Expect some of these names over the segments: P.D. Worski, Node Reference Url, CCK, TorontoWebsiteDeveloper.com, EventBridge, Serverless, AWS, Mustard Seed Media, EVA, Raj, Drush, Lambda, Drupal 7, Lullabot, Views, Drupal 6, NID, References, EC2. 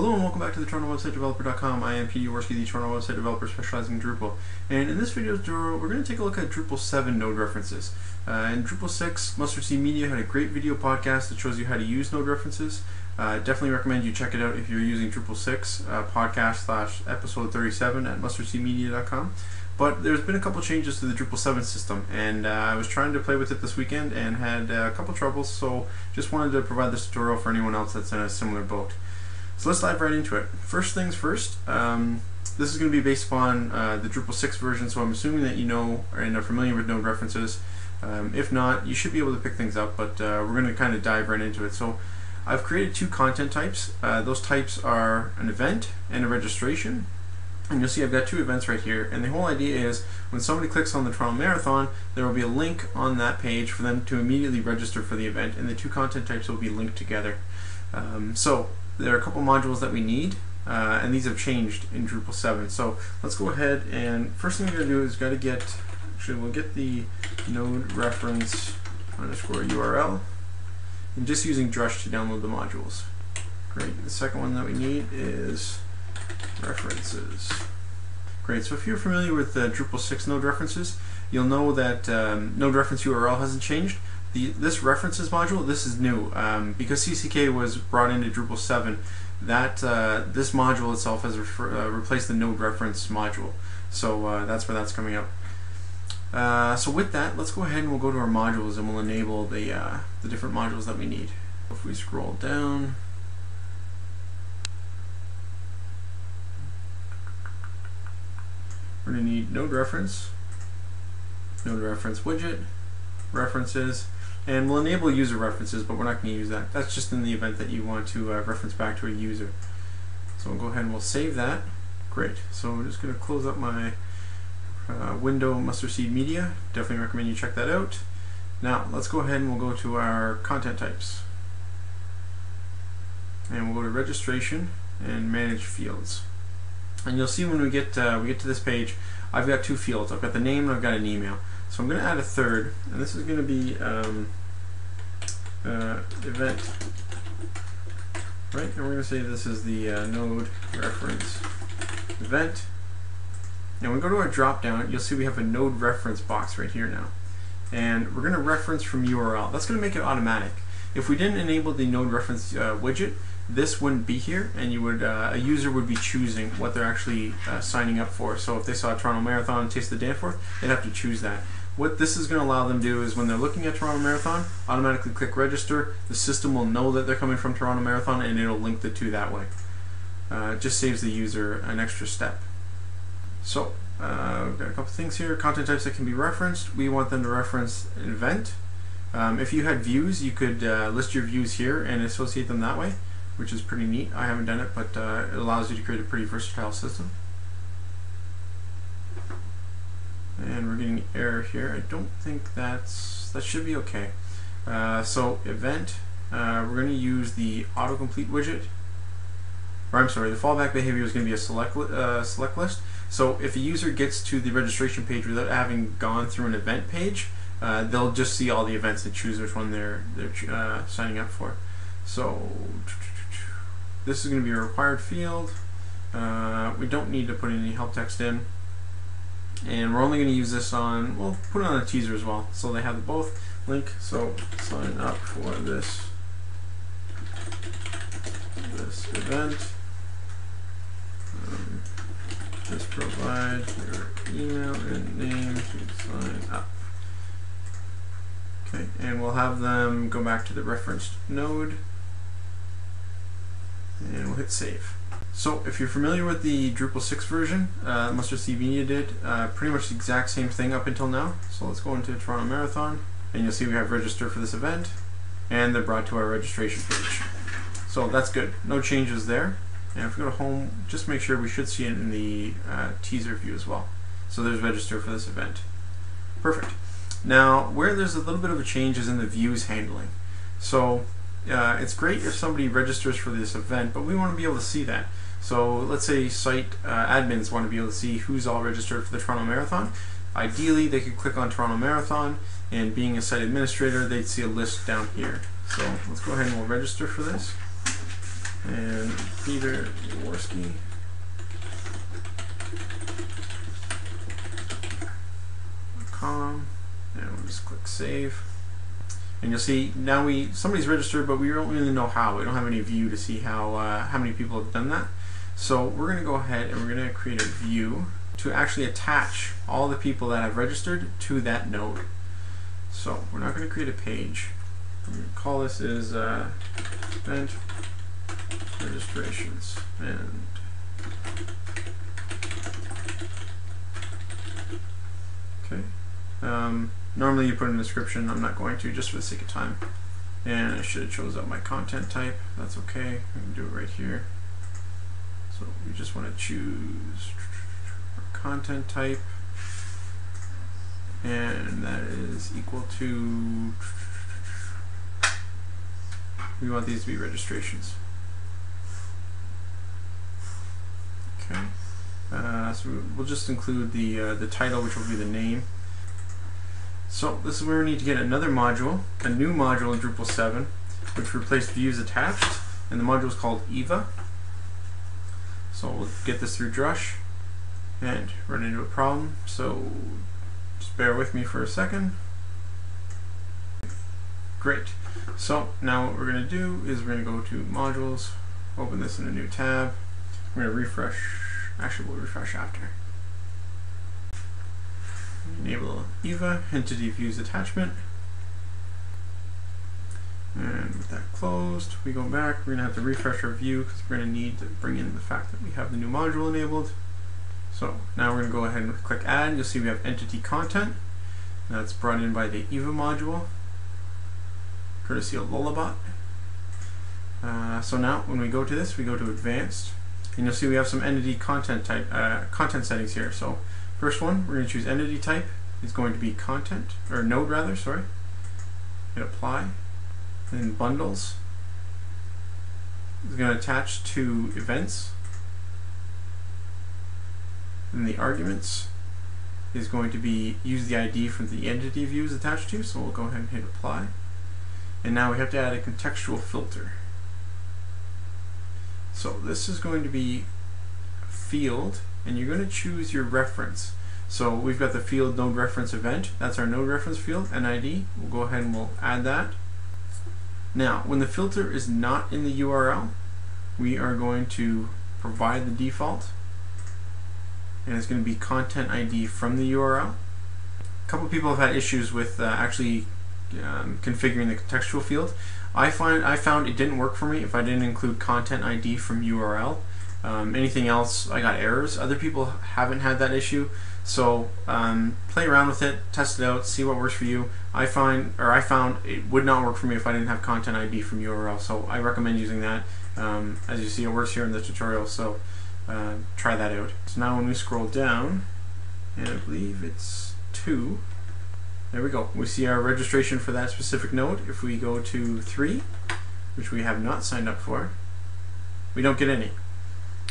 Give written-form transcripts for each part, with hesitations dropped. Hello and welcome back to the TorontoWebsiteDeveloper.com. I am P.D. Worski, the Toronto website developer specializing in Drupal. And in this video tutorial, we're going to take a look at Drupal 7 node references. In Drupal 6, Mustard Seed Media had a great video podcast that shows you how to use node references. Definitely recommend you check it out if you're using Drupal 6, podcast/episode 37 at mustardseedmedia.com. But there's been a couple changes to the Drupal 7 system, and I was trying to play with it this weekend and had a couple troubles, so just wanted to provide this tutorial for anyone else that's in a similar boat. So let's dive right into it. First things first, this is going to be based upon the Drupal 6 version, so I'm assuming that you know and are familiar with node references. If not, you should be able to pick things up, but we're going to kind of dive right into it. So I've created two content types. Those types are an event and a registration. And you'll see I've got two events right here, and the whole idea is when somebody clicks on the Toronto Marathon, there will be a link on that page for them to immediately register for the event, and the two content types will be linked together. There are a couple modules that we need, and these have changed in Drupal 7. So let's go ahead, and first thing we're going to do is we'll get the node reference underscore URL, and just using Drush to download the modules. Great. The second one that we need is references. Great. So if you're familiar with the Drupal 6 node references, you'll know that node reference URL hasn't changed. This references module, this is new. Because CCK was brought into Drupal 7, that this module itself has replaced the node reference module. So that's where that's coming up. So with that, let's go ahead and we'll go to our modules and we'll enable the different modules that we need. If we scroll down, we're going to need node reference widget, references, and we'll enable user references, but we're not going to use that. That's just in the event that you want to reference back to a user. So we'll go ahead and we'll save that. Great. So I'm just going to close up my window, Mustard Seed Media. Definitely recommend you check that out. Now let's go ahead and we'll go to our content types. And we'll go to registration and manage fields. And you'll see when we get to this page, I've got two fields. I've got the name and I've got an email. So I'm going to add a third, and this is going to be event, right? And we're going to say this is the node reference event. Now when we go to our drop down, you'll see we have a node reference box right here now. And we're going to reference from URL. That's going to make it automatic. If we didn't enable the node reference widget, this wouldn't be here, and you would a user would be choosing what they're actually signing up for. So if they saw Toronto Marathon, Taste of Danforth, they'd have to choose that. What this is going to allow them to do is when they're looking at Toronto Marathon, automatically click register. The system will know that they're coming from Toronto Marathon, and it'll link the two that way. It just saves the user an extra step. So we've got a couple things here. Content types that can be referenced. We want them to reference an event. If you had views, you could list your views here and associate them that way, which is pretty neat. I haven't done it, but it allows you to create a pretty versatile system. And we're getting an error here. I don't think that should be okay. So event, we're going to use the autocomplete widget. Or I'm sorry, the fallback behavior is going to be a select list. So if a user gets to the registration page without having gone through an event page, they'll just see all the events and choose which one they're signing up for. So this is going to be a required field. We don't need to put any help text in, and we're only going to use this on. We'll put it on a teaser as well, so they have the both link. So sign up for this event. Just provide your email and name to sign up. Okay, and we'll have them go back to the referenced node, and we'll hit save. So if you're familiar with the Drupal 6 version, Mustard Seed Media did pretty much the exact same thing up until now. So let's go into Toronto Marathon, and you'll see we have register for this event, and they're brought to our registration page. So that's good, no changes there. And if we go to home, just make sure we should see it in the teaser view as well. So there's register for this event. Perfect. Now, where there's a little bit of a change is in the views handling. So it's great if somebody registers for this event, but we want to be able to see that. So let's say site admins want to be able to see who's all registered for the Toronto Marathon. Ideally, they could click on Toronto Marathon, and being a site administrator, they'd see a list down here. So let's go ahead and we'll register for this. and P.D. Worski. com, and we'll just click save. And you'll see now somebody's registered, but we don't really know how. We don't have any view to see how many people have done that. So we're going to go ahead and we're going to create a view to actually attach all the people that have registered to that node. So we're not going to create a page. We're going to call this as event registrations, and okay. Normally you put in a description. I'm not going to, just for the sake of time. And I should have chose out my content type. That's okay. I can do it right here. So we just want to choose our content type, and that is equal to, we want these to be registrations. Okay. So we'll just include the title, which will be the name. So this is where we need to get another module, a new module in Drupal 7, which replaced views attached, and the module is called EVA. So we'll get this through Drush and run into a problem. So just bear with me for a second. Great. So now what we're going to do is we're going to go to modules, open this in a new tab. We're going to refresh. Actually, we'll refresh after. Enable EVA, entity views attachment. And with that closed, we go back. We're going to have to refresh our view because we're going to need to bring in the fact that we have the new module enabled. So now we're going to go ahead and click add. You'll see we have entity content. That's brought in by the EVA module, courtesy of Lullabot. So now when we go to this, we go to advanced, and you'll see we have some entity content type, content settings here. So first one, we're going to choose entity type is going to be content, or node rather, sorry. Hit apply. And then bundles is going to attach to events. And the arguments is going to be use the ID from the entity views attached to, so we'll go ahead and hit apply. And now we have to add a contextual filter. So this is going to be a field, and you're going to choose your reference. So we've got the field node reference event. That's our node reference field, NID. We'll go ahead and we'll add that. Now, when the filter is not in the URL, we are going to provide the default, and it's going to be content ID from the URL. A couple people have had issues with actually configuring the contextual field. I found it didn't work for me if I didn't include content ID from URL. Anything else, I got errors. Other people haven't had that issue, so play around with it, test it out, see what works for you. I found it would not work for me if I didn't have content ID from URL, so I recommend using that. As you see, it works here in the tutorial, so try that out. So now when we scroll down, and I believe it's 2, there we go. We see our registration for that specific node. If we go to 3, which we have not signed up for, we don't get any.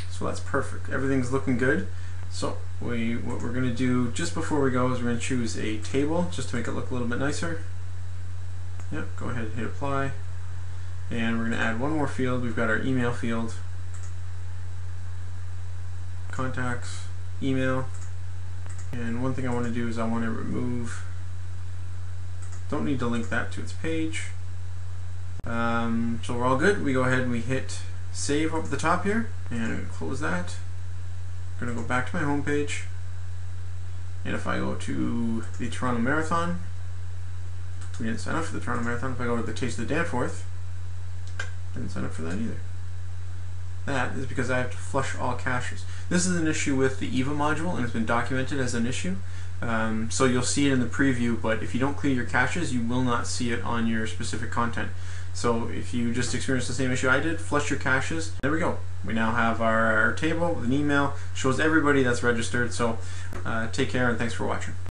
So that's perfect. Everything's looking good. So what we're going to do just before we go is we're going to choose a table just to make it look a little bit nicer. Yep, go ahead and hit apply. And we're going to add one more field. We've got our email field. Contacts, email. And one thing I want to do is I want to remove, don't need to link that to its page. So we're all good. We go ahead and we hit save up the top here, and I'm going to close that. I'm going to go back to my home page, and if I go to the Toronto Marathon, we didn't sign up for the Toronto Marathon. If I go to the Taste of the Danforth, didn't sign up for that either. That is because I have to flush all caches. This is an issue with the EVA module, and it's been documented as an issue. So you'll see it in the preview, but if you don't clear your caches, you will not see it on your specific content. So if you just experienced the same issue I did, flush your caches. There we go. We now have our table with an email. Shows everybody that's registered. So take care, and thanks for watching.